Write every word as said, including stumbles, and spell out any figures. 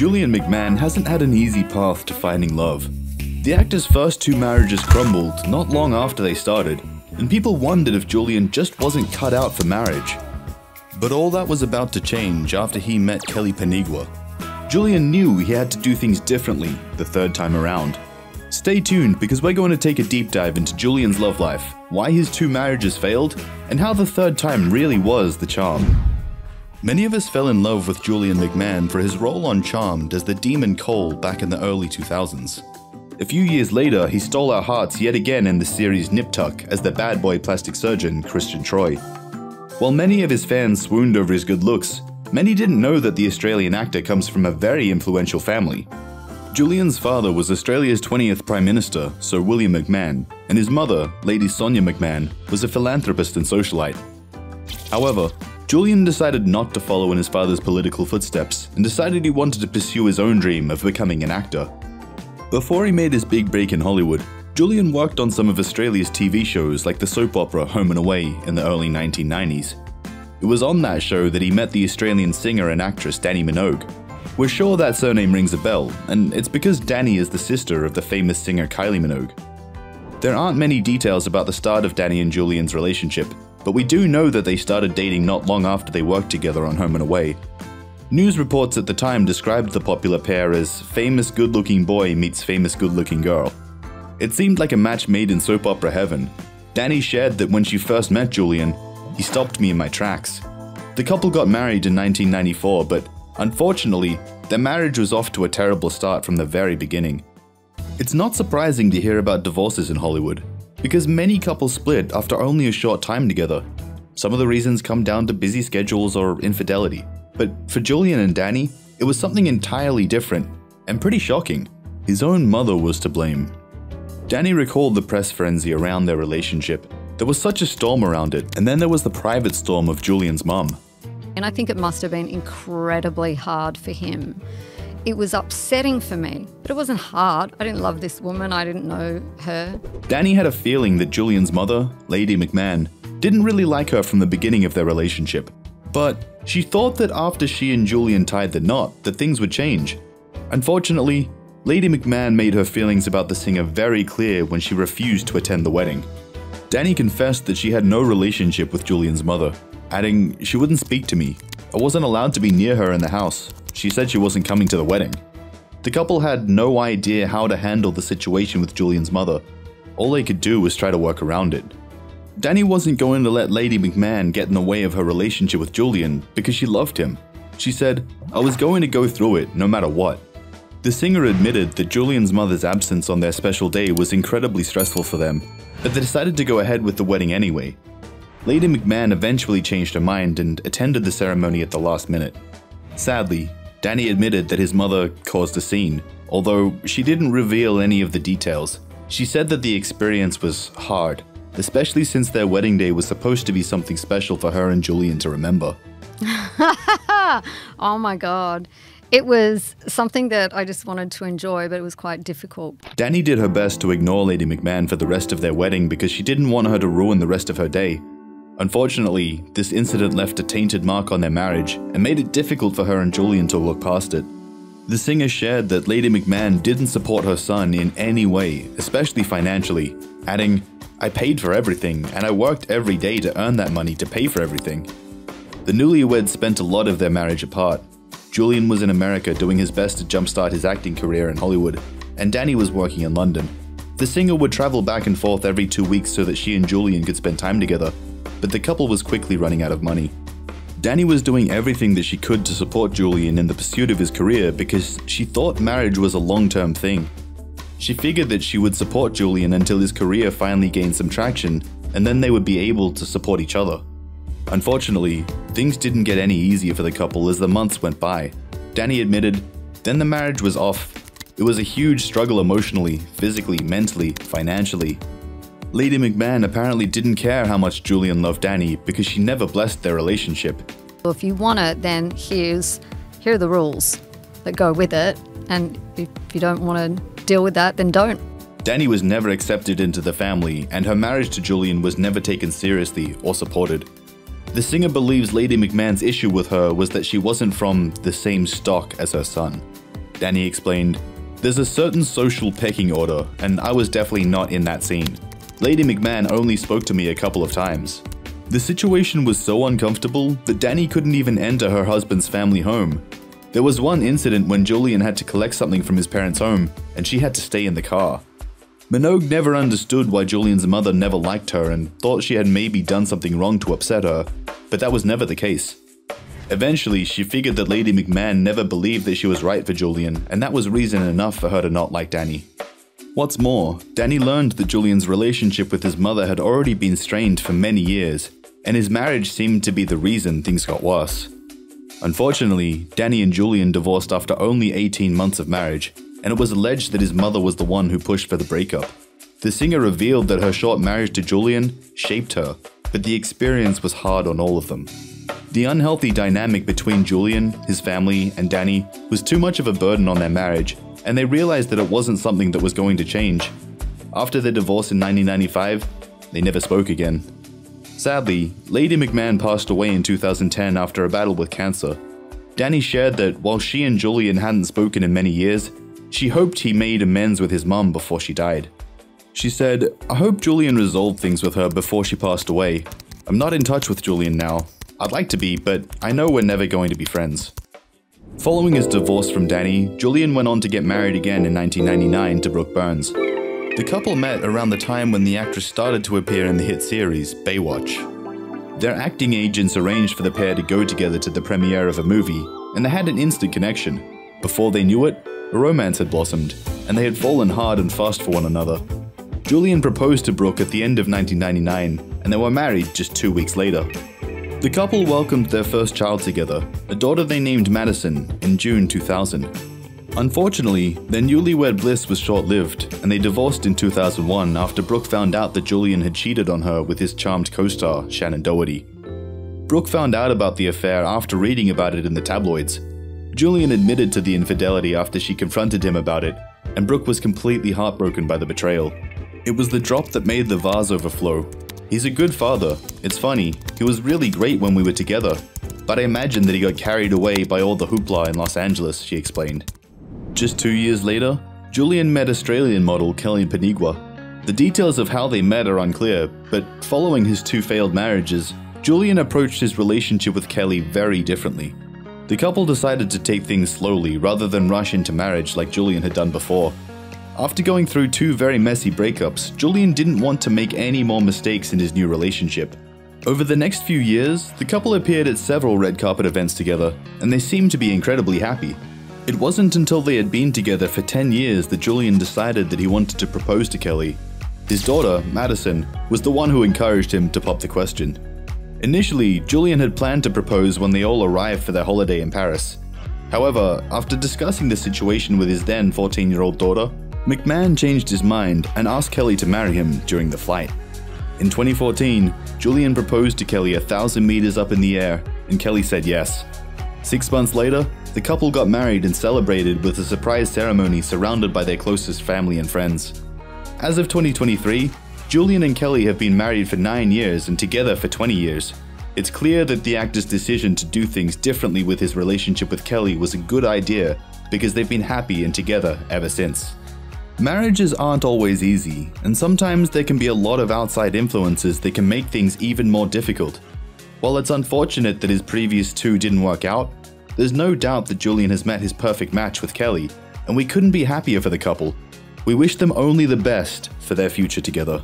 Julian McMahon hasn't had an easy path to finding love. The actor's first two marriages crumbled not long after they started, and people wondered if Julian just wasn't cut out for marriage. But all that was about to change after he met Kelly Paniagua. Julian knew he had to do things differently the third time around. Stay tuned because we're going to take a deep dive into Julian's love life, why his two marriages failed, and how the third time really was the charm. Many of us fell in love with Julian McMahon for his role on Charmed as the demon Cole back in the early two thousands. A few years later, he stole our hearts yet again in the series Nip/Tuck as the bad boy plastic surgeon Christian Troy. While many of his fans swooned over his good looks, many didn't know that the Australian actor comes from a very influential family. Julian's father was Australia's twentieth Prime Minister, Sir William McMahon, and his mother, Lady Sonia McMahon, was a philanthropist and socialite. However, Julian decided not to follow in his father's political footsteps and decided he wanted to pursue his own dream of becoming an actor. Before he made his big break in Hollywood, Julian worked on some of Australia's T V shows like the soap opera Home and Away in the early nineteen nineties. It was on that show that he met the Australian singer and actress Dannii Minogue. We're sure that surname rings a bell, and it's because Dannii is the sister of the famous singer Kylie Minogue. There aren't many details about the start of Dannii and Julian's relationship, but we do know that they started dating not long after they worked together on Home and Away. News reports at the time described the popular pair as famous good-looking boy meets famous good-looking girl. It seemed like a match made in soap opera heaven. Dannii shared that when she first met Julian, he stopped me in my tracks. The couple got married in nineteen ninety-four, but unfortunately, their marriage was off to a terrible start from the very beginning. It's not surprising to hear about divorces in Hollywood, because many couples split after only a short time together. Some of the reasons come down to busy schedules or infidelity. But for Julian and Dannii, it was something entirely different, and pretty shocking. His own mother was to blame. Dannii recalled the press frenzy around their relationship. There was such a storm around it, and then there was the private storm of Julian's mum. And I think it must have been incredibly hard for him. It was upsetting for me, but it wasn't hard. I didn't love this woman, I didn't know her. Dannii had a feeling that Julian's mother, Lady McMahon, didn't really like her from the beginning of their relationship. But she thought that after she and Julian tied the knot, that things would change. Unfortunately, Lady McMahon made her feelings about the singer very clear when she refused to attend the wedding. Dannii confessed that she had no relationship with Julian's mother, adding, "She wouldn't speak to me. I wasn't allowed to be near her in the house. She said she wasn't coming to the wedding." The couple had no idea how to handle the situation with Julian's mother. All they could do was try to work around it. Dannii wasn't going to let Lady McMahon get in the way of her relationship with Julian because she loved him. She said, "I was going to go through it no matter what." The singer admitted that Julian's mother's absence on their special day was incredibly stressful for them, but they decided to go ahead with the wedding anyway. Lady McMahon eventually changed her mind and attended the ceremony at the last minute. Sadly, Dannii admitted that his mother caused a scene, although she didn't reveal any of the details. She said that the experience was hard, especially since their wedding day was supposed to be something special for her and Julian to remember. Oh my God. It was something that I just wanted to enjoy, but it was quite difficult. Dannii did her best to ignore Lady McMahon for the rest of their wedding because she didn't want her to ruin the rest of her day. Unfortunately, this incident left a tainted mark on their marriage and made it difficult for her and Julian to look past it. The singer shared that Lady McMahon didn't support her son in any way, especially financially, adding, "I paid for everything, and I worked every day to earn that money to pay for everything." The newlyweds spent a lot of their marriage apart. Julian was in America doing his best to jumpstart his acting career in Hollywood, and Dannii was working in London. The singer would travel back and forth every two weeks so that she and Julian could spend time together, but the couple was quickly running out of money. Dannii was doing everything that she could to support Julian in the pursuit of his career because she thought marriage was a long-term thing. She figured that she would support Julian until his career finally gained some traction, and then they would be able to support each other. Unfortunately, things didn't get any easier for the couple as the months went by. Dannii admitted, "Then the marriage was off. It was a huge struggle emotionally, physically, mentally, financially." Lady McMahon apparently didn't care how much Julian loved Dannii because she never blessed their relationship. Well, if you want it, then here's, here are the rules that go with it, and if you don't want to deal with that, then don't. Dannii was never accepted into the family, and her marriage to Julian was never taken seriously or supported. The singer believes Lady McMahon's issue with her was that she wasn't from the same stock as her son. Dannii explained, "There's a certain social pecking order, and I was definitely not in that scene. Lady McMahon only spoke to me a couple of times." The situation was so uncomfortable that Dannii couldn't even enter her husband's family home. There was one incident when Julian had to collect something from his parents' home, and she had to stay in the car. Minogue never understood why Julian's mother never liked her and thought she had maybe done something wrong to upset her, but that was never the case. Eventually, she figured that Lady McMahon never believed that she was right for Julian, and that was reason enough for her to not like Dannii. What's more, Dannii learned that Julian's relationship with his mother had already been strained for many years, and his marriage seemed to be the reason things got worse. Unfortunately, Dannii and Julian divorced after only eighteen months of marriage, and it was alleged that his mother was the one who pushed for the breakup. The singer revealed that her short marriage to Julian shaped her, but the experience was hard on all of them. The unhealthy dynamic between Julian, his family, and Dannii was too much of a burden on their marriage, and they realized that it wasn't something that was going to change. After their divorce in nineteen ninety-five, they never spoke again. Sadly, Lady McMahon passed away in two thousand ten after a battle with cancer. Dannii shared that while she and Julian hadn't spoken in many years, she hoped he made amends with his mum before she died. She said, "I hope Julian resolved things with her before she passed away. I'm not in touch with Julian now. I'd like to be, but I know we're never going to be friends." Following his divorce from Dannii, Julian went on to get married again in nineteen ninety-nine to Brooke Burns. The couple met around the time when the actress started to appear in the hit series, Baywatch. Their acting agents arranged for the pair to go together to the premiere of a movie, and they had an instant connection. Before they knew it, a romance had blossomed, and they had fallen hard and fast for one another. Julian proposed to Brooke at the end of nineteen ninety-nine, and they were married just two weeks later. The couple welcomed their first child together, a daughter they named Madison, in June two thousand. Unfortunately, their newlywed bliss was short-lived, and they divorced in two thousand one after Brooke found out that Julian had cheated on her with his Charmed co-star, Shannen Doherty. Brooke found out about the affair after reading about it in the tabloids. Julian admitted to the infidelity after she confronted him about it, and Brooke was completely heartbroken by the betrayal. It was the drop that made the vase overflow. "He's a good father. It's funny, he was really great when we were together, but I imagine that he got carried away by all the hoopla in Los Angeles," she explained. Just two years later, Julian met Australian model Kelly Paniagua. The details of how they met are unclear, but following his two failed marriages, Julian approached his relationship with Kelly very differently. The couple decided to take things slowly rather than rush into marriage like Julian had done before. After going through two very messy breakups, Julian didn't want to make any more mistakes in his new relationship. Over the next few years, the couple appeared at several red carpet events together, and they seemed to be incredibly happy. It wasn't until they had been together for ten years that Julian decided that he wanted to propose to Kelly. His daughter, Madison, was the one who encouraged him to pop the question. Initially, Julian had planned to propose when they all arrived for their holiday in Paris. However, after discussing the situation with his then fourteen-year-old daughter, McMahon changed his mind and asked Kelly to marry him during the flight. In twenty fourteen, Julian proposed to Kelly a thousand meters up in the air, and Kelly said yes. Six months later, the couple got married and celebrated with a surprise ceremony surrounded by their closest family and friends. As of twenty twenty-three, Julian and Kelly have been married for nine years and together for twenty years. It's clear that the actor's decision to do things differently with his relationship with Kelly was a good idea, because they've been happy and together ever since. Marriages aren't always easy, and sometimes there can be a lot of outside influences that can make things even more difficult. While it's unfortunate that his previous two didn't work out, there's no doubt that Julian has met his perfect match with Kelly, and we couldn't be happier for the couple. We wish them only the best for their future together.